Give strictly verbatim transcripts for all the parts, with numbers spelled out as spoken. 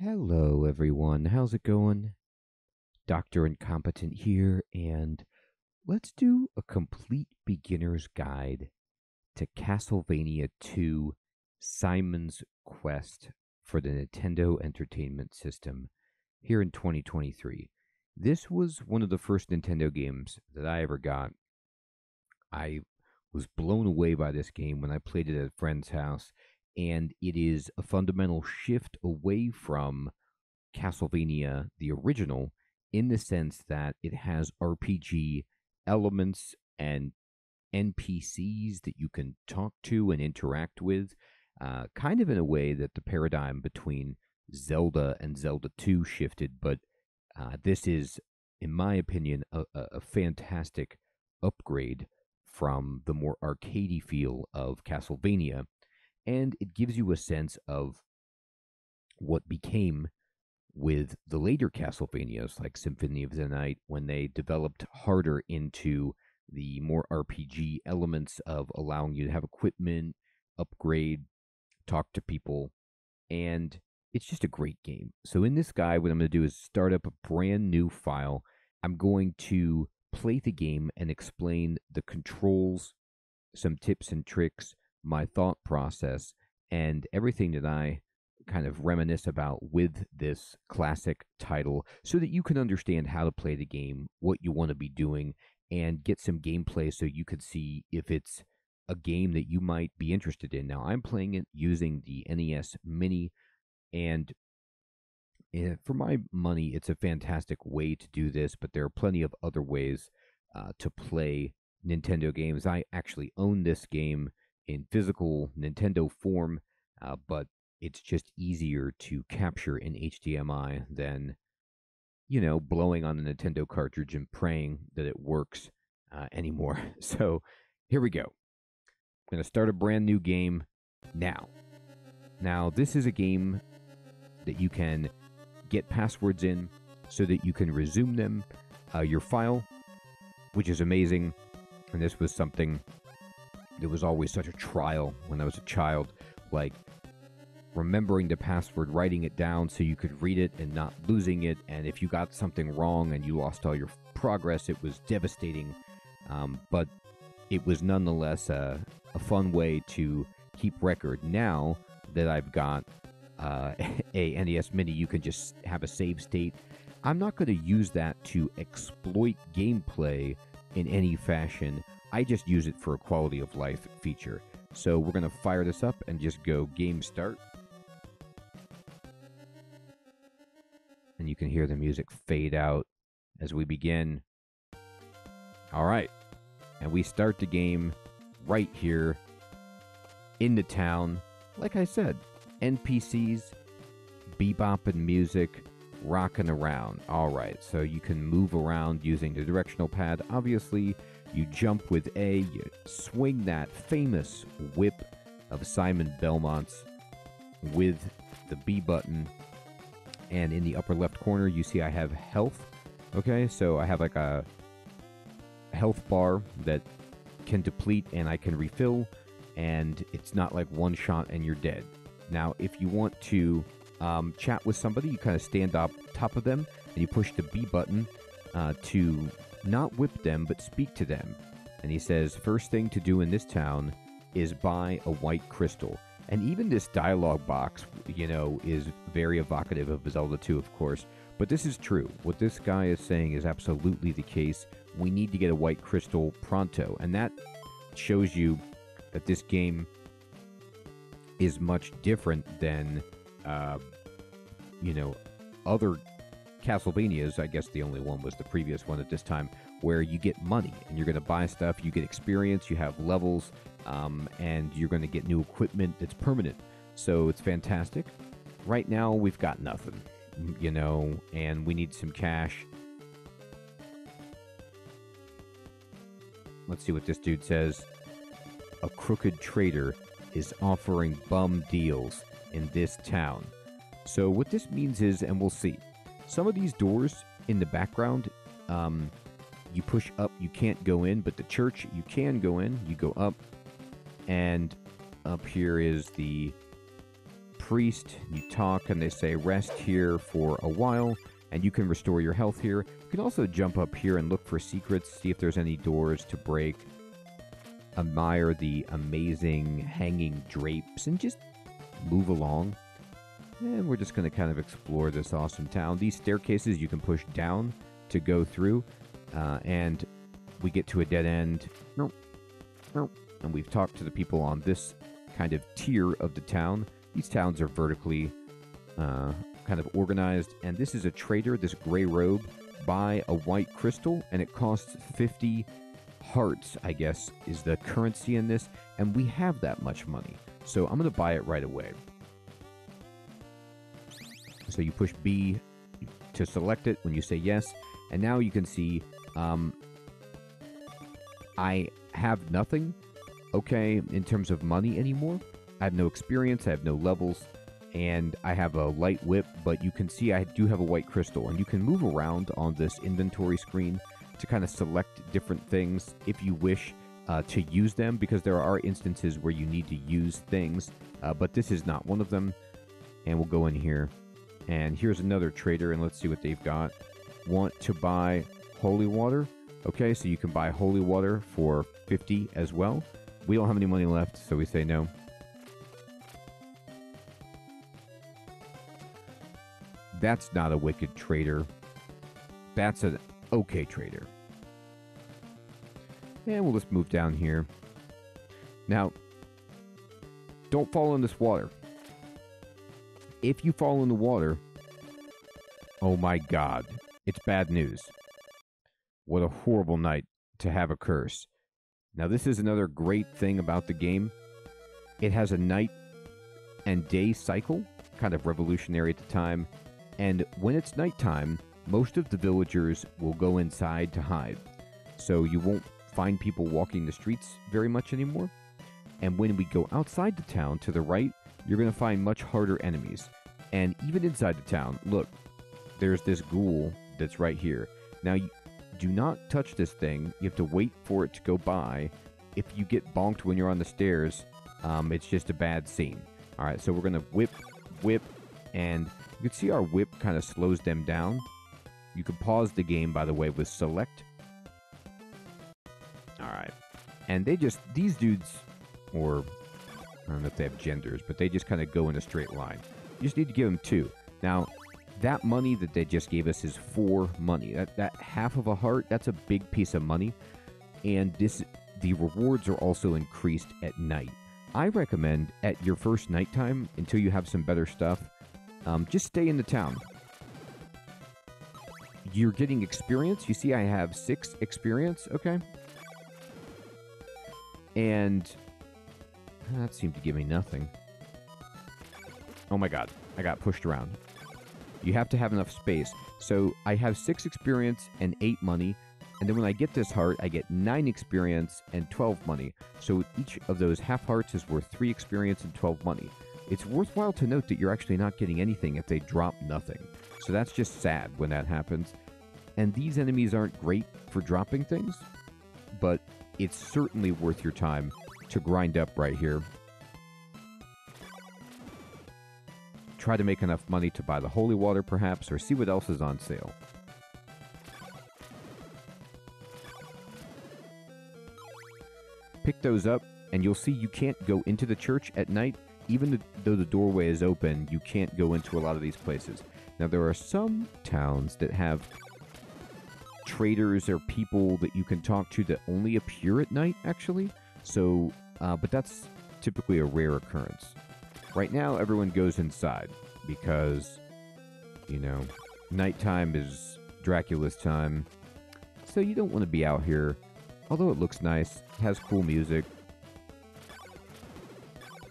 Hello everyone, how's it going? Doctor Incompetent here, and let's do a complete beginner's guide to Castlevania two Simon's Quest for the Nintendo Entertainment System here in twenty twenty-three. This was one of the first Nintendo games that I ever got. I was blown away by this game when I played it at a friend's house, and it is a fundamental shift away from Castlevania, the original, in the sense that it has R P G elements and N P Cs that you can talk to and interact with, uh, kind of in a way that the paradigm between Zelda and Zelda two shifted, but uh, this is, in my opinion, a, a fantastic upgrade from the more arcadey feel of Castlevania, and it gives you a sense of what became with the later Castlevanias, like Symphony of the Night, when they developed harder into the more R P G elements of allowing you to have equipment, upgrade, talk to people, and it's just a great game. So in this guide, what I'm going to do is start up a brand new file. I'm going to play the game and explain the controls, some tips and tricks, my thought process, and everything that I kind of reminisce about with this classic title so that you can understand how to play the game, what you want to be doing, and get some gameplay so you could see if it's a game that you might be interested in. Now, I'm playing it using the N E S mini, and for my money, it's a fantastic way to do this, but there are plenty of other ways uh, to play Nintendo games. I actually own this game in physical Nintendo form, uh, but it's just easier to capture in H D M I than, you know, blowing on the Nintendo cartridge and praying that it works uh, anymore. So here we go. I'm going to start a brand new game now. Now, this is a game that you can get passwords in so that you can resume them, uh, your file, which is amazing. And this was something that was always such a trial when I was a child, like remembering the password, writing it down so you could read it and not losing it. And if you got something wrong and you lost all your progress, it was devastating. Um, but it was nonetheless a, a fun way to keep record. Now that I've got Uh, a N E S mini, you can just have a save state. I'm not going to use that to exploit gameplay in any fashion. I just use it for a quality of life feature. So we're going to fire this up and just go game start. And you can hear the music fade out as we begin. All right. And we start the game right here in the town. Like I said, N P Cs, bebopping music, rocking around. All right, so you can move around using the directional pad. Obviously, you jump with A, you swing that famous whip of Simon Belmont's with the B button. And in the upper left corner, you see I have health. Okay, so I have like a health bar that can deplete and I can refill. And it's not like one shot and you're dead. Now, if you want to um, chat with somebody, you kind of stand up top of them, and you push the B button uh, to not whip them, but speak to them. And he says, first thing to do in this town is buy a white crystal. And even this dialogue box, you know, is very evocative of Zelda two, of course. But this is true. What this guy is saying is absolutely the case. We need to get a white crystal pronto. And that shows you that this game is much different than, uh, you know, other Castlevanias. I guess the only one was the previous one at this time, where you get money and you're going to buy stuff, you get experience, you have levels, um, and you're going to get new equipment that's permanent. So it's fantastic. Right now, we've got nothing, you know, and we need some cash. Let's see what this dude says. A crooked trader is offering bum deals in this town. So what this means is, and we'll see, some of these doors in the background, um, you push up, you can't go in, but the church, you can go in, you go up, and up here is the priest, you talk, and they say rest here for a while, and you can restore your health here. You can also jump up here and look for secrets, see if there's any doors to break, admire the amazing hanging drapes, and just move along. And we're just going to kind of explore this awesome town. These staircases you can push down to go through, uh, and we get to a dead end. Nope. Nope. And we've talked to the people on this kind of tier of the town. These towns are vertically uh, kind of organized, and this is a trader, this gray robe, buy a white crystal, and it costs fifty hearts, I guess, is the currency in this, and we have that much money. So I'm going to buy it right away. So you push B to select it when you say yes, and now you can see um, I have nothing, okay, in terms of money anymore. I have no experience, I have no levels, and I have a light whip, but you can see I do have a white crystal, and you can move around on this inventory screen to kind of select different things if you wish uh, to use them, because there are instances where you need to use things, uh, but this is not one of them. And we'll go in here, and here's another trader, and let's see what they've got. Want to buy holy water? Okay, so you can buy holy water for fifty as well. We don't have any money left, so we say no. That's not a wicked trader. That's an okay trader. And we'll just move down here. Now, don't fall in this water. If you fall in the water, oh my god, it's bad news. What a horrible night to have a curse. Now, this is another great thing about the game. It has a night and day cycle, kind of revolutionary at the time. And when it's nighttime, most of the villagers will go inside to hide. So you won't find people walking the streets very much anymore. And when we go outside the town to the right, you're going to find much harder enemies. And even inside the town, look, there's this ghoul that's right here. Now, you do not touch this thing. You have to wait for it to go by. If you get bonked when you're on the stairs, um, it's just a bad scene. All right, so we're going to whip, whip, and you can see our whip kind of slows them down. You can pause the game, by the way, with select. All right. And they just, these dudes, or I don't know if they have genders, but they just kind of go in a straight line. You just need to give them two. Now, that money that they just gave us is four money. That, that half of a heart, that's a big piece of money. And this, the rewards are also increased at night. I recommend at your first nighttime, until you have some better stuff, Um, just stay in the town. You're getting experience. You see I have six experience, okay? And that seemed to give me nothing. Oh my god, I got pushed around. You have to have enough space. So I have six experience and eight money, and then when I get this heart, I get nine experience and twelve money. So each of those half hearts is worth three experience and twelve money. It's worthwhile to note that you're actually not getting anything if they drop nothing. So that's just sad when that happens. And these enemies aren't great for dropping things, but it's certainly worth your time to grind up right here. Try to make enough money to buy the holy water, perhaps, or see what else is on sale. Pick those up, and you'll see you can't go into the church at night. Even though the doorway is open, you can't go into a lot of these places. Now, there are some towns that have traders or people that you can talk to that only appear at night, actually. So, uh, but that's typically a rare occurrence. Right now, everyone goes inside because, you know, nighttime is Dracula's time. So you don't want to be out here. Although it looks nice, it has cool music.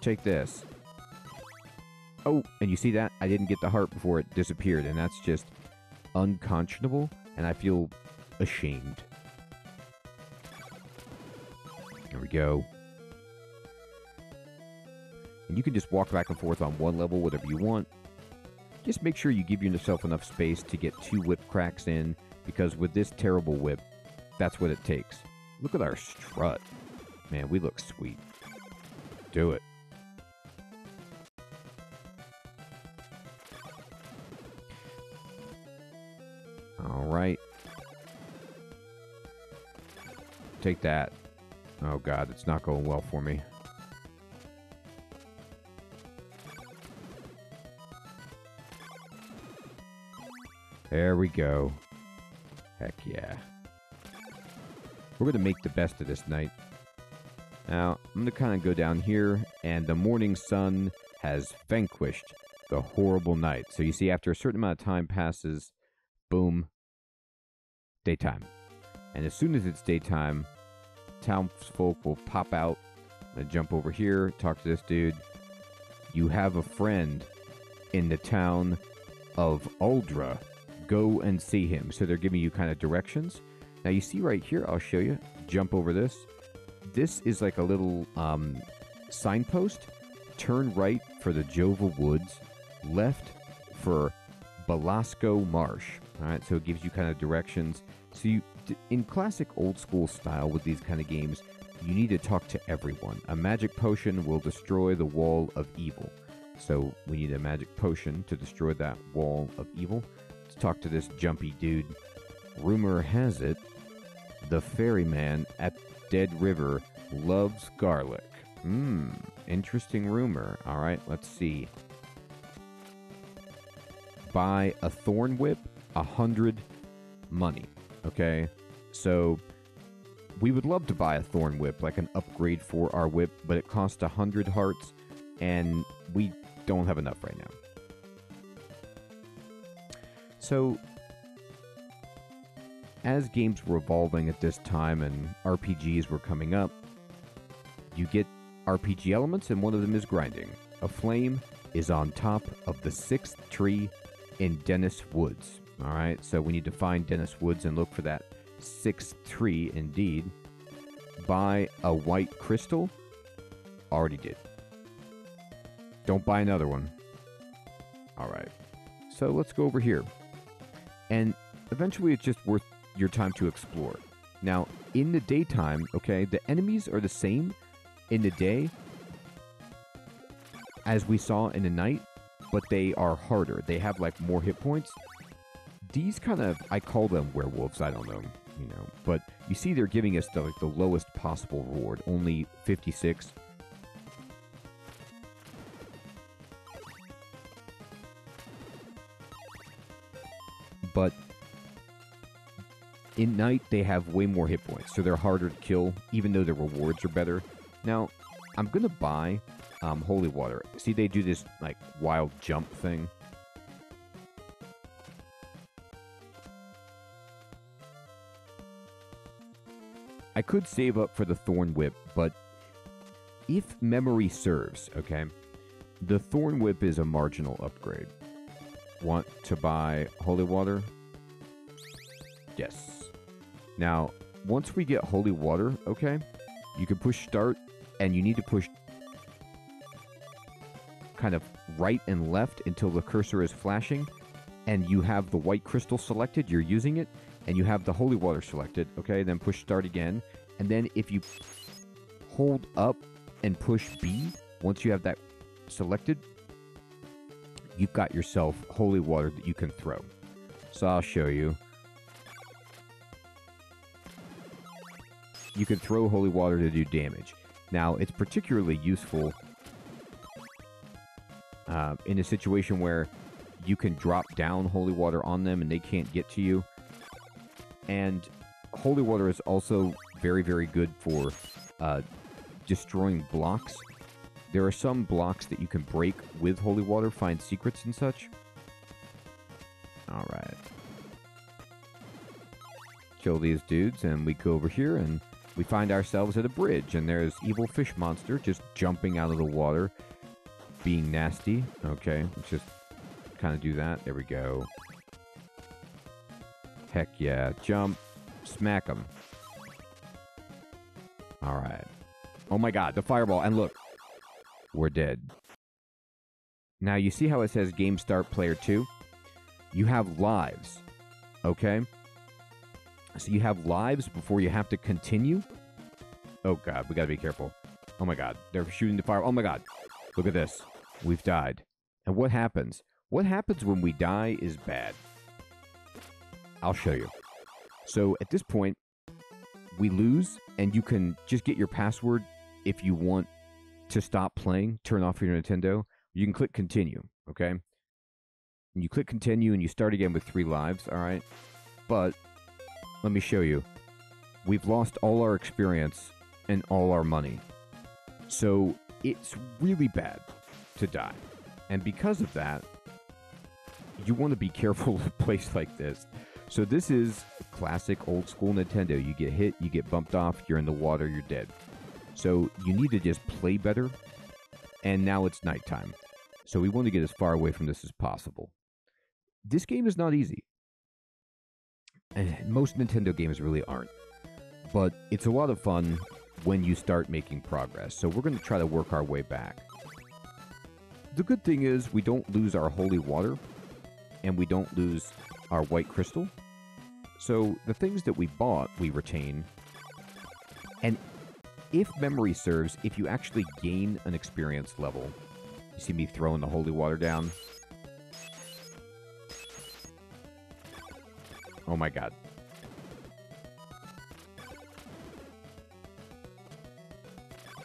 Take this. Oh, and you see that? I didn't get the heart before it disappeared, and that's just unconscionable, and I feel ashamed. There we go. And you can just walk back and forth on one level, whatever you want. Just make sure you give yourself enough space to get two whip cracks in, because with this terrible whip, that's what it takes. Look at our strut. Man, we look sweet. Do it. Alright. Take that. Oh god, it's not going well for me. There we go. Heck yeah. We're going to make the best of this night. Now, I'm going to kind of go down here, and the morning sun has vanquished the horrible night. So you see, after a certain amount of time passes, boom, daytime. And as soon as it's daytime, townsfolk will pop out. I'm going to jump over here, talk to this dude. You have a friend in the town of Aldra. Go and see him. So they're giving you kind of directions. Now you see right here, I'll show you. Jump over this. This is like a little um, signpost. Turn right for the Jova Woods. Left for Belasco Marsh. All right, so it gives you kind of directions. So you, in classic old school style with these kind of games, you need to talk to everyone. A magic potion will destroy the wall of evil. So we need a magic potion to destroy that wall of evil. Let's talk to this jumpy dude. Rumor has it, the ferryman at Dead River loves garlic. Hmm, interesting rumor. All right, let's see. Buy a thorn whip, a hundred money. Okay, so we would love to buy a thorn whip, like an upgrade for our whip, but it costs a hundred hearts, and we don't have enough right now. So, as games were evolving at this time and R P Gs were coming up, you get R P G elements, and one of them is grinding. A flame is on top of the sixth tree in Dennis Woods. All right, so we need to find Dennis Woods and look for that sixth tree indeed. Buy a white crystal. Already did. Don't buy another one. All right, so let's go over here. And eventually it's just worth your time to explore. Now, in the daytime, okay, the enemies are the same in the day as we saw in the night, but they are harder. They have, like, more hit points. These kind of, I call them werewolves, I don't know, you know, but you see they're giving us the, like, the lowest possible reward, only fifty-six. But in night, they have way more hit points, so they're harder to kill, even though their rewards are better. Now, I'm going to buy um, holy water. See, they do this, like, wild jump thing. I could save up for the Thorn Whip, but if memory serves, okay, the Thorn Whip is a marginal upgrade. Want to buy holy water? Yes. Now, once we get holy water, okay, you can push start, and you need to push kind of right and left until the cursor is flashing, and you have the white crystal selected, you're using it, and you have the holy water selected, okay, then push start again, and then if you hold up and push B, once you have that selected, you've got yourself holy water that you can throw. So I'll show you. You can throw holy water to do damage. Now, it's particularly useful uh, in a situation where you can drop down holy water on them and they can't get to you. And holy water is also very, very good for uh, destroying blocks. There are some blocks that you can break with holy water, find secrets and such. All right. Kill these dudes, and we go over here, and we find ourselves at a bridge, and there's evil fish monster just jumping out of the water, being nasty. Okay, let's just kind of do that. There we go. Heck yeah. Jump. Smack him. All right. Oh my god, the fireball. And look, we're dead. Now, you see how it says Game Start Player two? You have lives. Okay? So you have lives before you have to continue. Oh god, we gotta be careful. Oh my god, they're shooting the fire. Oh my god, look at this. We've died. And what happens? What happens when we die is bad. I'll show you. So at this point, we lose, and you can just get your password if you want to stop playing, turn off your Nintendo. You can click continue, okay? And you click continue, and you start again with three lives, all right? But let me show you. We've lost all our experience and all our money. So it's really bad to die. And because of that, you want to be careful of a place like this. So this is classic old-school Nintendo. You get hit, you get bumped off, you're in the water, you're dead. So you need to just play better, and now it's nighttime. So we want to get as far away from this as possible. This game is not easy. And most Nintendo games really aren't. But it's a lot of fun when you start making progress. So we're going to try to work our way back. The good thing is we don't lose our holy water, and we don't lose our white crystal. So the things that we bought, we retain. And if memory serves, if you actually gain an experience level, you see me throwing the holy water down? Oh my god.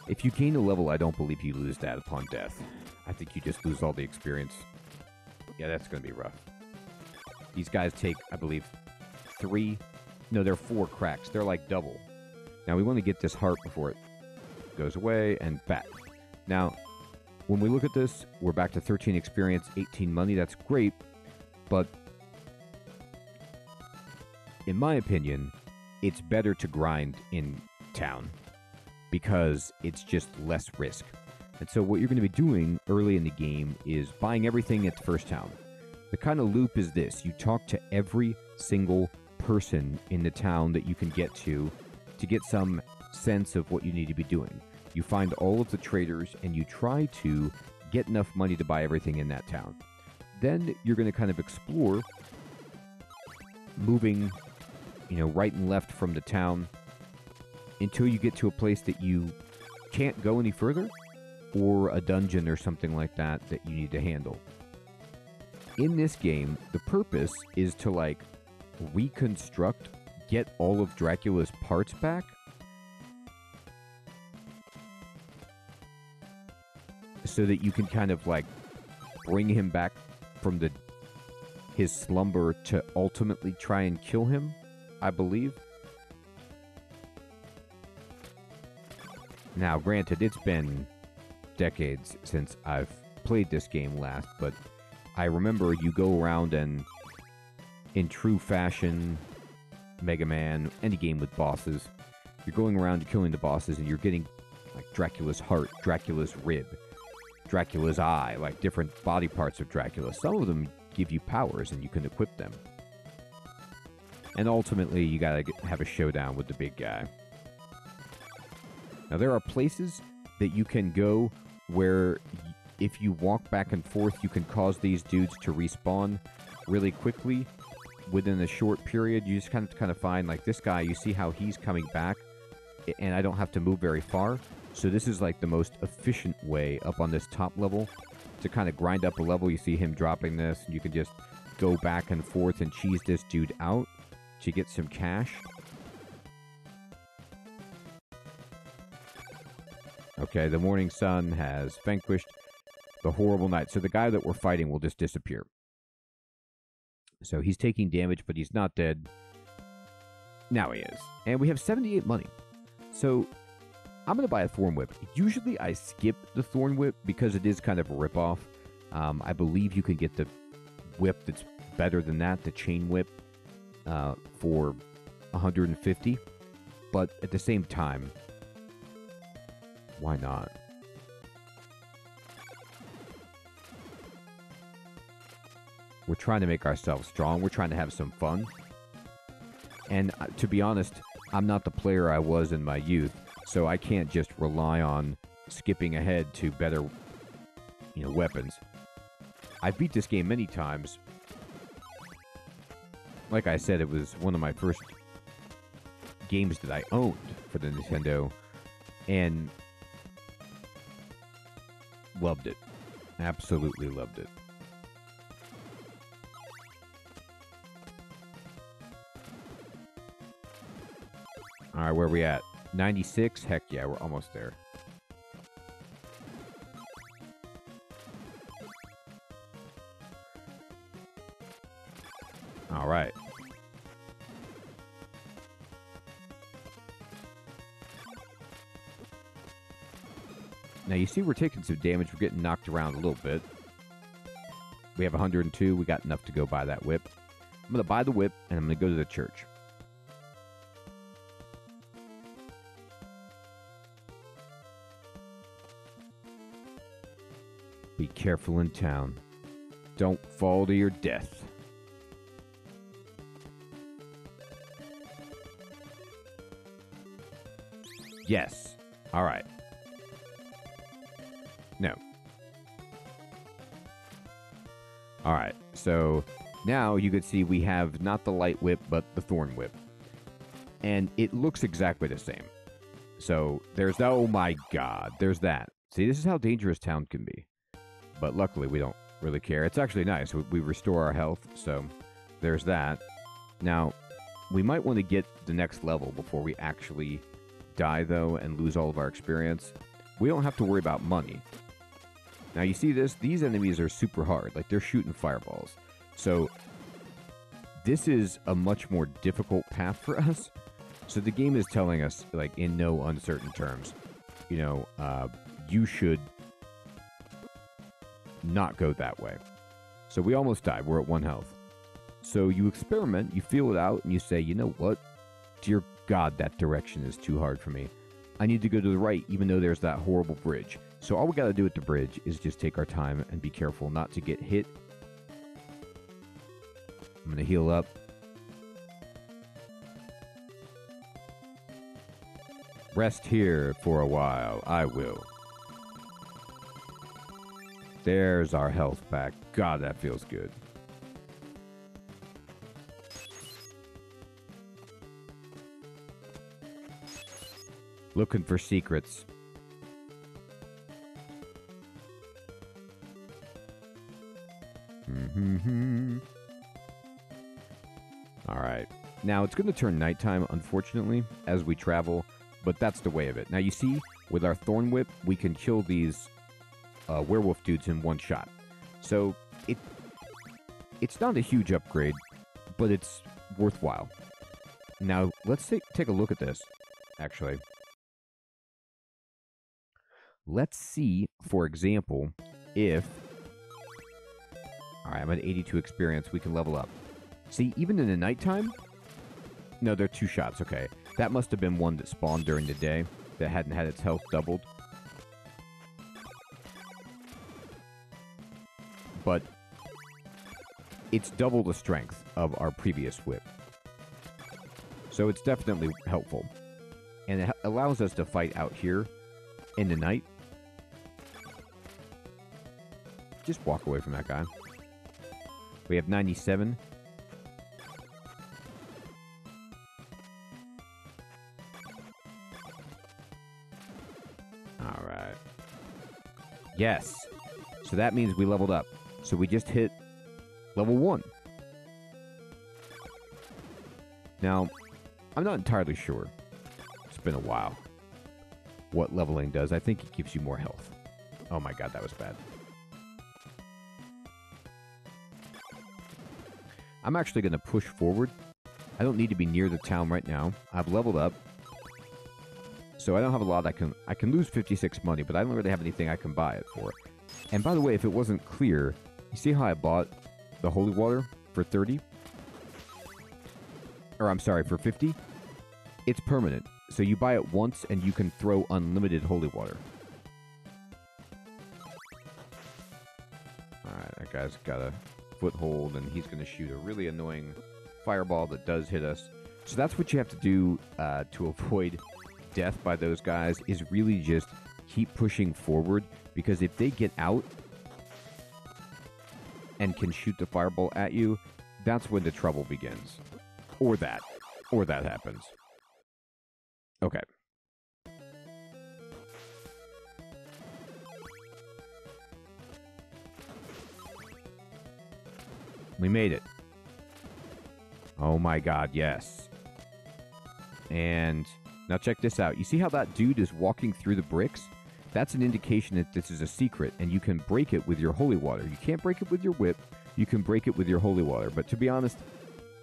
If you gain a level, I don't believe you lose that upon death. I think you just lose all the experience. Yeah, that's going to be rough. These guys take, I believe, three... No, they're four cracks. They're like double. Now, we want to get this heart before it goes away and back. Now, when we look at this, we're back to thirteen experience, eighteen money. That's great, but in my opinion, it's better to grind in town because it's just less risk. And so what you're going to be doing early in the game is buying everything at the first town. The kind of loop is this. You talk to every single person in the town that you can get to to get some sense of what you need to be doing. You find all of the traders and you try to get enough money to buy everything in that town. Then you're going to kind of explore, moving, you know, right and left from the town until you get to a place that you can't go any further, or a dungeon or something like that that you need to handle. In this game, the purpose is to, like, reconstruct, get all of Dracula's parts back. So that you can kind of, like, bring him back from the his slumber to ultimately try and kill him, I believe. Now, granted, it's been decades since I've played this game last, but I remember you go around and, in true fashion, Mega Man, any game with bosses, you're going around killing the bosses and you're getting, like, Dracula's heart, Dracula's rib, Dracula's eye, like different body parts of Dracula. Some of them give you powers and you can equip them. And ultimately, you gotta get, have a showdown with the big guy. Now, there are places that you can go where, if you walk back and forth, you can cause these dudes to respawn really quickly within a short period. You just kind of, kind of find, like, this guy, you see how he's coming back, and I don't have to move very far. So this is, like, the most efficient way up on this top level to kind of grind up a level. You see him dropping this, and you can just go back and forth and cheese this dude out to get some cash. Okay, the morning sun has vanquished the horrible night. So the guy that we're fighting will just disappear. So he's taking damage, but he's not dead. Now he is. And we have seventy-eight money. So I'm going to buy a Thorn Whip. Usually I skip the Thorn Whip because it is kind of a ripoff. Um, I believe you can get the whip that's better than that, the Chain Whip, uh, for one hundred fifty. But at the same time, why not? We're trying to make ourselves strong. We're trying to have some fun. And uh, to be honest, I'm not the player I was in my youth, so I can't just rely on skipping ahead to better, you know, weapons. I've beat this game many times. Like I said, it was one of my first games that I owned for the Nintendo, and loved it. Absolutely loved it. All right, where are we at? ninety-six? Heck yeah, we're almost there. All right. Now, you see we're taking some damage. We're getting knocked around a little bit. We have one hundred two. We got enough to go buy that whip. I'm going to buy the whip, and I'm going to go to the church. Be careful in town. Don't fall to your death. Yes. All right. No. All right. So now you could see we have not the light whip, but the thorn whip. And it looks exactly the same. So there's that. Oh, my God. There's that. See, this is how dangerous town can be. But luckily, we don't really care. It's actually nice. We restore our health. So there's that. Now, we might want to get the next level before we actually die, though, and lose all of our experience. We don't have to worry about money. Now, you see this? These enemies are super hard. Like, they're shooting fireballs. So, this is a much more difficult path for us. So, the game is telling us, like, in no uncertain terms, you know, uh, you should not go that way. So, we almost died. We're at one health. So, you experiment, you feel it out, and you say, you know what? Dear God, that direction is too hard for me. I need to go to the right, even though there's that horrible bridge. So all we got to do at the bridge is just take our time and be careful not to get hit. I'm going to heal up. Rest here for a while. I will. There's our health back. God, that feels good. Looking for secrets. Mm-hmm-hmm. All right. Now, it's going to turn nighttime, unfortunately, as we travel, but that's the way of it. Now, you see, with our thorn whip, we can kill these uh, werewolf dudes in one shot. So, it it's not a huge upgrade, but it's worthwhile. Now, let's take, take a look at this, actually. Let's see, for example, if... Alright, I'm at eighty-two experience. We can level up. See, even in the nighttime... No, there are two shots. Okay. That must have been one that spawned during the day that hadn't had its health doubled. But it's double the strength of our previous whip. So it's definitely helpful. And it allows us to fight out here in the night. Just walk away from that guy. We have ninety-seven. All right. Yes. So that means we leveled up. So we just hit level one. Now, I'm not entirely sure. It's been a while. What leveling does. I think it gives you more health. Oh my God, that was bad. I'm actually going to push forward. I don't need to be near the town right now. I've leveled up. So I don't have a lot I can... I can lose fifty-six money, but I don't really have anything I can buy it for. And by the way, if it wasn't clear, you see how I bought the holy water for thirty? Or I'm sorry, for fifty? It's permanent. So you buy it once, and you can throw unlimited holy water. Alright, that guy's got a foothold, and he's going to shoot a really annoying fireball that does hit us. So that's what you have to do uh, to avoid death by those guys, is really just keep pushing forward, because if they get out and can shoot the fireball at you, that's when the trouble begins. Or that. Or that happens. Okay. We made it. Oh my God, yes. And Now check this out. You see how that dude is walking through the bricks? That's an indication that this is a secret, and you can break it with your holy water. You can't break it with your whip. You can break it with your holy water. But to be honest,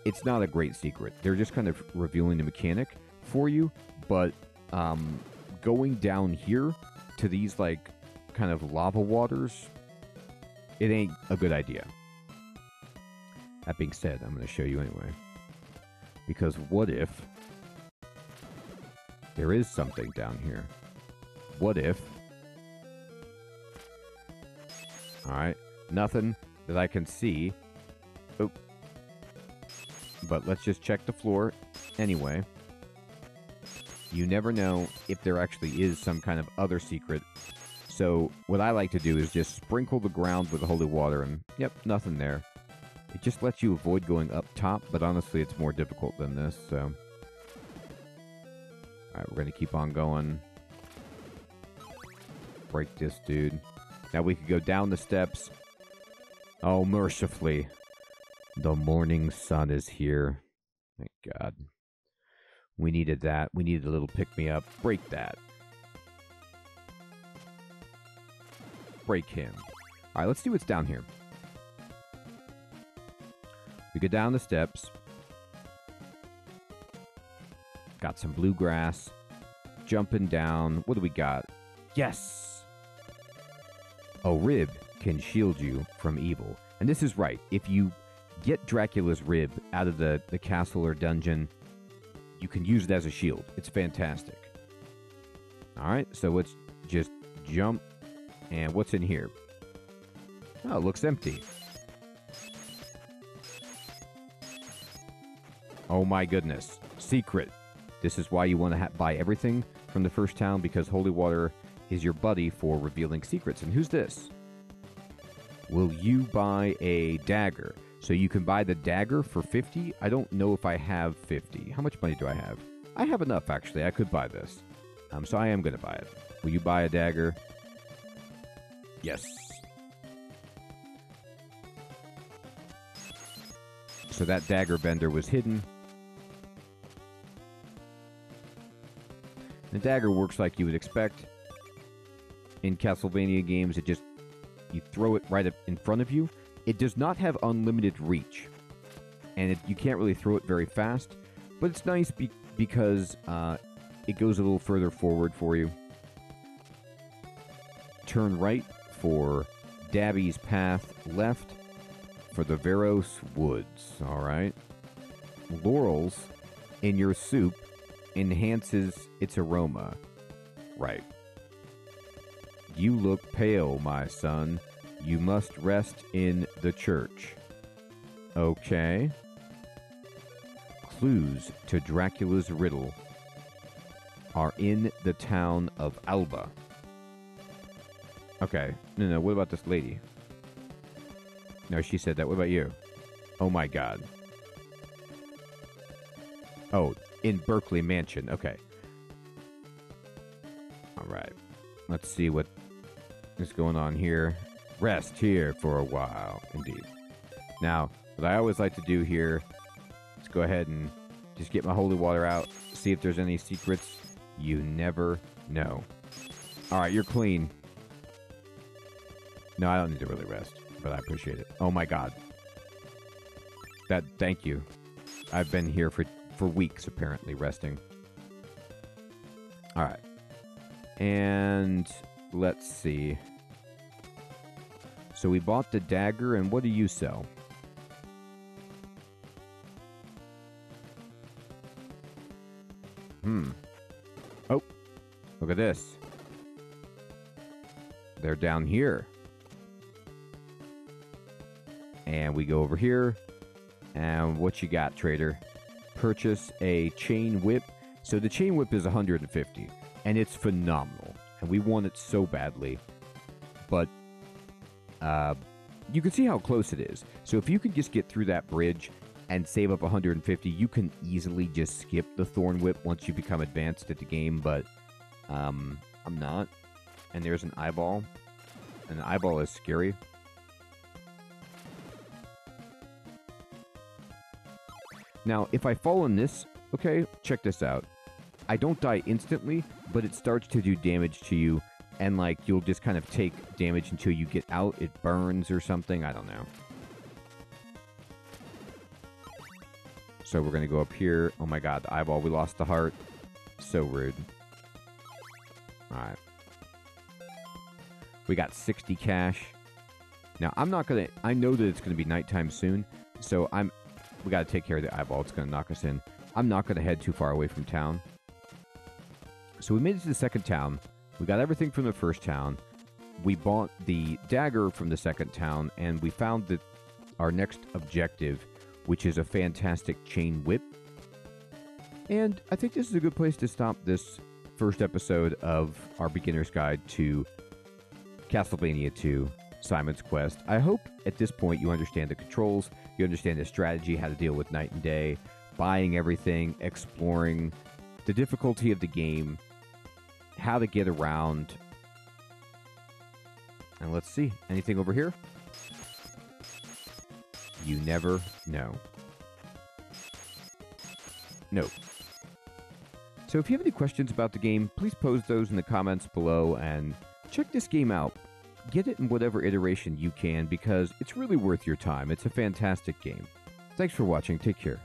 it's not a great secret. They're just kind of revealing the mechanic for you. But um, going down here to these, like, kind of lava waters, it ain't a good idea. That being said, I'm going to show you anyway. Because what if there is something down here? What if... Alright, nothing that I can see. Oh. But let's just check the floor anyway. You never know if there actually is some kind of other secret. So what I like to do is just sprinkle the ground with holy water and, yep, nothing there. It just lets you avoid going up top, but honestly it's more difficult than this, so... Alright, we're going to keep on going. Break this dude. Now we could go down the steps. Oh, mercifully. The morning sun is here. Thank God. We needed that. We needed a little pick-me-up. Break that. Break him. Alright, let's see what's down here. We go down the steps. Got some bluegrass. Jumping down. What do we got? Yes! A rib can shield you from evil. And this is right. If you get Dracula's rib out of the, the castle or dungeon, you can use it as a shield. It's fantastic. Alright, so let's just jump. And what's in here? Oh, it looks empty. Oh my goodness. Secret. This is why you want to ha buy everything from the first town, because holy water is your buddy for revealing secrets. And who's this? Will you buy a dagger? So you can buy the dagger for fifty. I don't know if I have fifty. How much money do I have? I have enough, actually. I could buy this. Um, so I am going to buy it. Will you buy a dagger? Yes. So that dagger bender was hidden. The dagger works like you would expect. In Castlevania games, it just... You throw it right up in front of you. It does not have unlimited reach. And it, you can't really throw it very fast. But it's nice be because uh, it goes a little further forward for you. Turn right for Dabby's path. Left for the Veros Woods. Alright. Laurels in your soup enhances its aroma. Right. You look pale, my son. You must rest in the church. Okay. Clues to Dracula's riddle are in the town of Alba. Okay. No, no, what about this lady? No, she said that. What about you? Oh my God. Oh, in Berkeley Mansion. Okay. Alright. Let's see what is going on here. Rest here for a while, indeed. Now, what I always like to do here is go ahead and just get my holy water out, see if there's any secrets. You never know. Alright, you're clean. No, I don't need to really rest, but I appreciate it. Oh my God. That, thank you. I've been here for... for weeks, apparently, resting. Alright. And let's see. So we bought the dagger, and what do you sell? Hmm. Oh. Look at this. They're down here. And we go over here. And what you got, trader? Purchase a chain whip. So the chain whip is one hundred fifty, and it's phenomenal, and we want it so badly. But uh, you can see how close it is. So if you can just get through that bridge and save up one hundred fifty, you can easily just skip the thorn whip once you become advanced at the game. But um, I'm not. And there's an eyeball. An eyeball is scary. Now, if I fall in this, okay, check this out. I don't die instantly, but it starts to do damage to you, and like you'll just kind of take damage until you get out. It burns or something, I don't know. So we're gonna go up here. Oh my god, the eyeball, we lost the heart. So rude. Alright. We got sixty cash. Now, I'm not gonna... I know that it's gonna be nighttime soon, so I'm... We gotta take care of the eyeball. It's gonna knock us in. I'm not gonna head too far away from town. So we made it to the second town. We got everything from the first town. We bought the dagger from the second town, and we found that our next objective, which is a fantastic chain whip. And I think this is a good place to stop this first episode of our beginner's guide to Castlevania two, Simon's Quest. I hope at this point you understand the controls, you understand the strategy, how to deal with night and day, buying everything, exploring, the difficulty of the game, how to get around. And let's see, anything over here? You never know. Nope. So if you have any questions about the game, please pose those in the comments below, and check this game out. Get it in whatever iteration you can, because it's really worth your time. It's a fantastic game. Thanks for watching. Take care.